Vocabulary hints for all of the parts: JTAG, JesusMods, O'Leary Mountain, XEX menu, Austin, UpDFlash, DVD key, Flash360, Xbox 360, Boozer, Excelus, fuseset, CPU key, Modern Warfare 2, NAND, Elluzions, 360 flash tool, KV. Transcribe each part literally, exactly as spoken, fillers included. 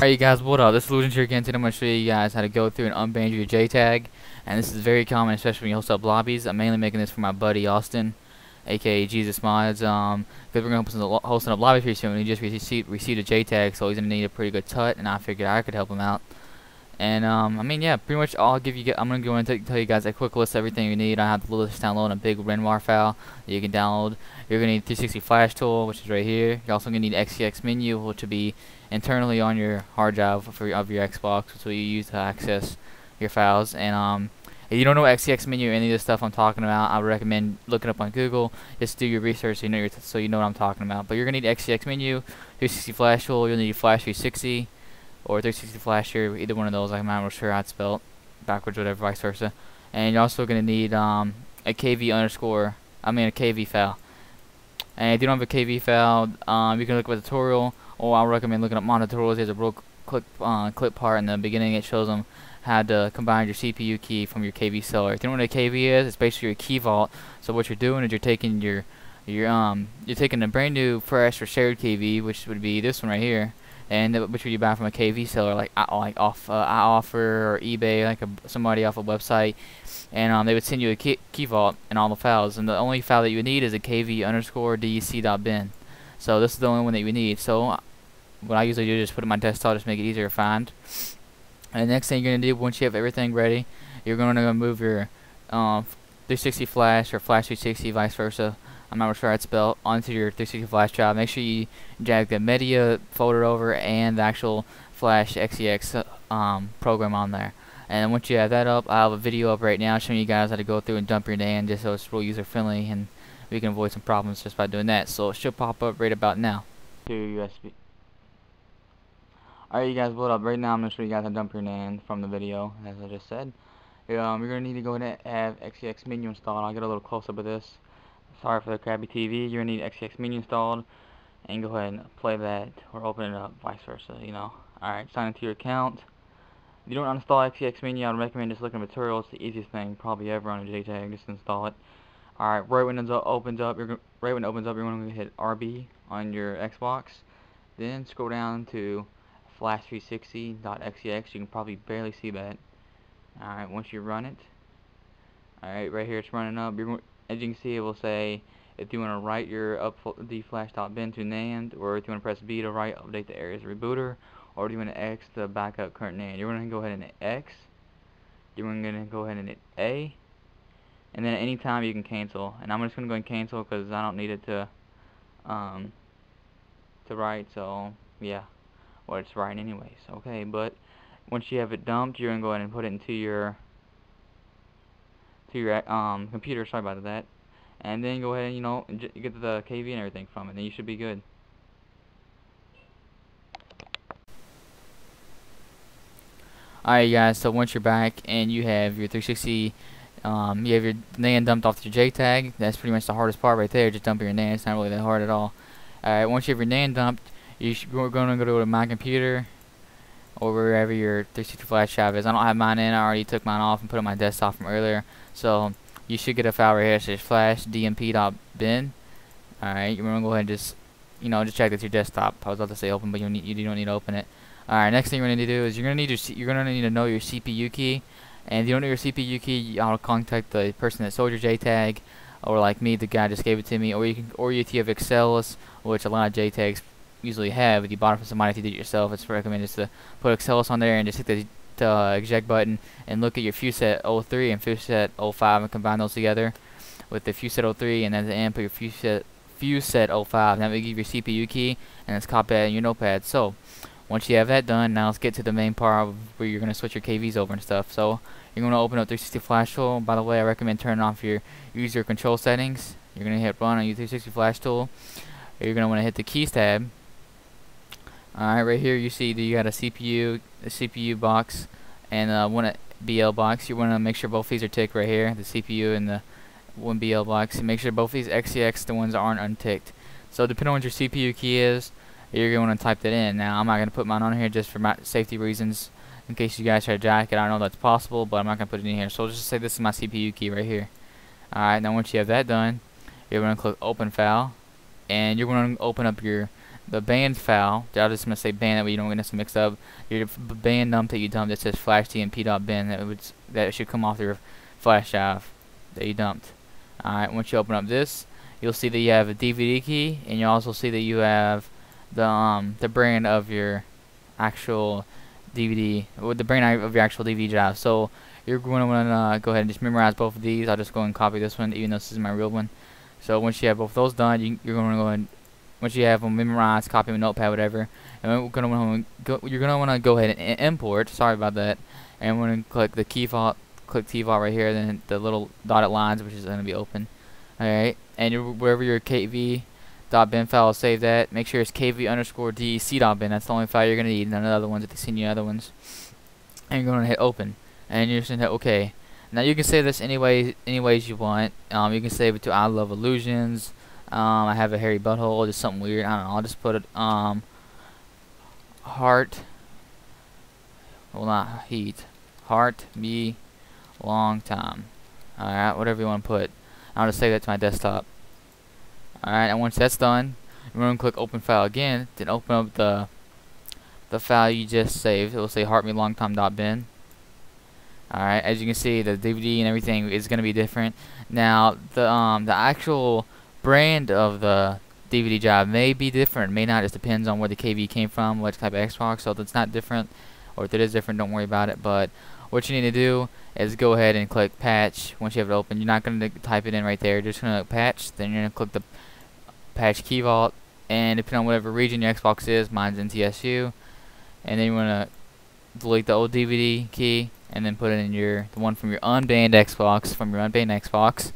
Alright you guys, what up? This is Elluzions here again. Today I'm going to show you guys how to go through and unban your J tag. And this is very common, especially when you host up lobbies. I'm mainly making this for my buddy Austin, aka JesusMods. Um, because we're going to be hosting up lobbies here soon. He just received, received a J tag, so he's going to need a pretty good tut. And I figured I could help him out. And um, I mean, yeah, pretty much I'll give you. I'm gonna go in and tell you guys a quick list of everything you need. I have the list download a big R E N W A R file that you can download. You're gonna need three sixty flash tool, which is right here. You're also gonna need X E X menu, which will be internally on your hard drive of your, of your Xbox, which will you use to access your files. And um, if you don't know X E X menu or any of this stuff I'm talking about, I would recommend looking up on Google. Just do your research so you know your t so you know what I'm talking about. But you're gonna need X E X menu, three sixty flash tool. You'll need Flash three sixty. Or three sixty flash here, either one of those. I'm not real sure how it's spelled, backwards, whatever, vice versa. And you're also gonna need um, a K V underscore, I mean a K V file. And if you don't have a K V file, um, you can look up a tutorial, or I'll recommend looking up my tutorials. There's a real clip uh, clip part in the beginning. It shows them how to combine your C P U key from your K V seller. If you don't know what a K V is, it's basically your key vault. So what you're doing is you're taking your, your um, you're taking a brand new, fresh or shared K V, which would be this one right here. And which would you buy from a K V seller, like I like off uh, I offer or eBay, like a, somebody off a website, and um, they would send you a key, key vault and all the files. And the only file that you would need is a K V underscore D E C dot bin. So this is the only one that you need. So what I usually do is just put it on my desktop, just make it easier to find. And the next thing you're gonna do once you have everything ready, you're gonna move your um, three sixty flash or Flash three sixty, vice versa. I'm not sure how it's spelled, onto your three sixty flash drive. Make sure you drag the media folder over and the actual flash X E X um, program on there. And once you have that up, I have a video up right now showing you guys how to go through and dump your NAND, just so it's real user friendly and we can avoid some problems just by doing that. So it should pop up right about now. To your U S B. Alright you guys, what up? Right now I'm going to show you guys how to dump your NAND from the video, as I just said. Um, you're going to need to go ahead and have X E X menu installed. I'll get a little closer with this. Sorry for the crappy T V. You're going to need X E X menu installed, and go ahead and play that, or open it up, vice versa, you know. Alright, sign into your account. If you don't install X E X menu, I would recommend just looking at materials. It's the easiest thing probably ever on a J tag, just install it. Alright, right when it opens up, you're, right when it opens up, you're going to hit R B on your Xbox. Then scroll down to Flash three sixty dot X E X. You can probably barely see that. Alright, once you run it, alright, right here it's running up. You're, as you can see, it will say if you want to write your UpDFlash.bin to NAND, or if you want to press B to write, update the area's rebooter, or if you want to X to back up current NAND. You're going to go ahead and hit X. You're going to go ahead and hit A. And then at any time you can cancel. And I'm just going to go ahead and cancel because I don't need it to um, to write. So, yeah. Well, it's writing anyways. Okay, but once you have it dumped, you're going to go ahead and put it into your... to your um, computer, sorry about that, and then go ahead and, you know, and j get the K V and everything from it, and you should be good. Alright guys, so once you're back and you have your three sixty, um, you have your NAND dumped off your J tag, that's pretty much the hardest part right there, just dumping your NAND, it's not really that hard at all. Alright, once you have your NAND dumped, you're going to go to my computer, or wherever your three sixty flash drive is. I don't have mine in. I already took mine off and put it on my desktop from earlier. So you should get a file right here that says flash D M P dot bin. Alright, you want to go ahead and just, you know, just check that your desktop. I was about to say open, but you don't need, you don't need to open it. Alright, next thing you're going to need to do is you're going to need your, you're going to need to know your C P U key. And if you don't know your C P U key, I'll contact the person that sold your J tag, or like me, the guy just gave it to me. Or you can, or if you have Excelus, which a lot of J tags usually have. If you bought it from somebody, if you did it yourself, it's recommended just to put Excelus on there and just hit the uh, exec button and look at your fuseset oh three and fuseset oh five and combine those together with the fuseset oh three, and then at the end put your fuseset fuseset oh five. Now we give your C P U key and it's copied in your notepad. So once you have that done, now let's get to the main part of where you're going to switch your K Vs over and stuff. So you're going to open up three sixty flash tool. By the way, I recommend turning off your user control settings. You're going to hit run on your three sixty flash tool. You're going to want to hit the keys tab. Alright, right here you see that you got a C P U, a C P U box, and uh, one B L box. You want to make sure both these are ticked right here, the C P U and the one B L box. And make sure both these X E X, the ones that aren't unticked. So depending on what your C P U key is, you're going to want to type that in. Now I'm not going to put mine on here just for my safety reasons, in case you guys try to jack it. I don't know if that's possible, but I'm not going to put it in here. So I'll just say this is my C P U key right here. Alright, now once you have that done, you're going to click open file, and you're going to open up your the band file. I was just gonna say band, that way you don't get this mixed up. Your band num that you dump that says flash tmp.bin, that would that should come off your flash drive that you dumped. Alright, once you open up this, you'll see that you have a D V D key, and you also see that you have the um the brand of your actual D V D, with the brand of your actual D V D drive. So you're going to want to uh, go ahead and just memorize both of these. I'll just go and copy this one, even though this is my real one. So once you have both of those done, you, you're going to go ahead and, once you have them memorized, copy them in Notepad, whatever, and we're going to want to go, you're going to want to go ahead and import. Sorry about that. And we're going to click the key vault, click T vault right here, then the little dotted lines, which is going to be open. All right, and you're, wherever your K V dot bin file, save that. Make sure it's K V underscore D C dot bin. That's the only file you're going to need. None of the other ones if they send you other ones. And you're going to hit open. And you're just gonna hit OK. Now you can save this any way, any ways you want. Um, you can save it to I love Elluzions. Um, I have a hairy butthole, just something weird. I don't know. I'll just put it um, heart. Well, not heat. Heart me long time. All right, whatever you want to put. I'll just save that to my desktop. All right, and once that's done, we're gonna click Open File again. Then open up the the file you just saved. It will say heart me long time dot bin. Alright, as you can see, the D V D and everything is going to be different. Now, the um, the actual brand of the D V D drive may be different, may not. It just depends on where the K V came from, what type of Xbox. So if it's not different, or if it is different, don't worry about it. But what you need to do is go ahead and click patch. Once you have it open, you're not going to type it in right there. You're just going to patch. Then you're going to click the patch key vault. And depending on whatever region your Xbox is, mine's N T S U. And then you want to delete the old D V D key, and then put it in your the one from your unbanned Xbox, from your unbanned Xbox,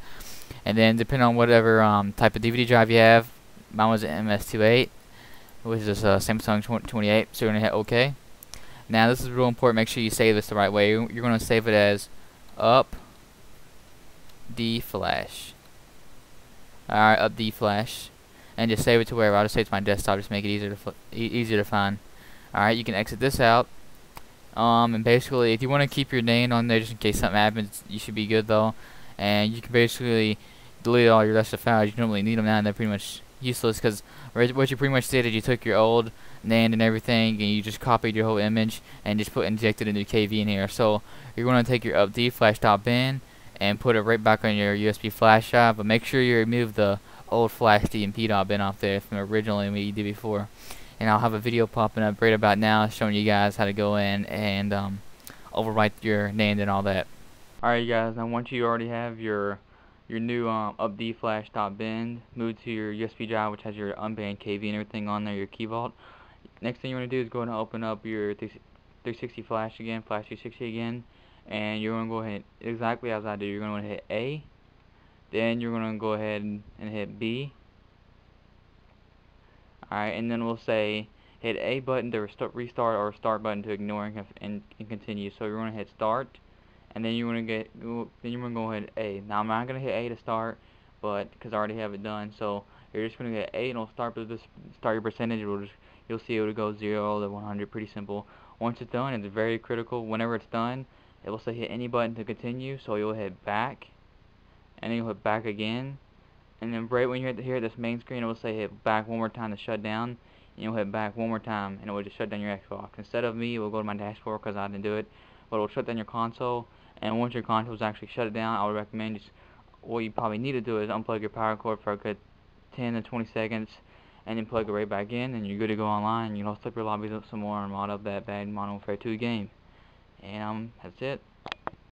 and then depending on whatever um, type of D V D drive you have, mine was an M S twenty-eight, which is a Samsung twenty-eight. So you're gonna hit OK. Now this is real important. Make sure you save this the right way. You're gonna save it as UpDFlash. Alright, UpDFlash, and just save it to wherever. I'll just save it to my desktop. Just make it easier to fl e easier to find. Alright, you can exit this out. Um, and basically, if you want to keep your name on there just in case something happens, you should be good though. And you can basically delete all your rest of the files. You don't really need them now, and they're pretty much useless, because what you pretty much did is you took your old NAND and everything, and you just copied your whole image and just put injected a new K V in here. So you're going to take your UpDFlash.bin and put it right back on your U S B flash drive, but make sure you remove the old flash D M P dot bin off there from originally what you did before. And I'll have a video popping up right about now showing you guys how to go in and um, overwrite your NAND and all that. Alright guys, now once you already have your your new um, UpDFlash.bin, move to your U S B drive which has your unbanned K V and everything on there, your key vault. Next thing you want to do is go ahead and open up your three sixty flash again, flash three sixty again, and you're going to go ahead exactly as I do. You're going to hit A, then you're going to go ahead and, and hit B. Alright, and then we'll say hit A button to restart or start button to ignore and, and, and continue. So you're going to hit start, and then you want to get then you're going to go ahead A. Now I'm not going to hit A to start, but because I already have it done, so you're just going to get A, and it'll start with this start your percentage. It'll just you'll see it'll go zero to one hundred. Pretty simple. Once it's done, it's very critical. Whenever it's done, it will say hit any button to continue. So you'll hit back, and then you'll hit back again. And then right when you're here at this main screen, it will say hit back one more time to shut down. And you'll hit back one more time, and it will just shut down your Xbox. Instead of me, it will go to my dashboard because I didn't do it. But it will shut down your console. And once your console is actually shut down, I would recommend just what you probably need to do is unplug your power cord for a good ten to twenty seconds. And then plug it right back in, and you're good to go online. You'll host up your lobbies up some more and mod up that bad Modern Warfare two game. And um, that's it.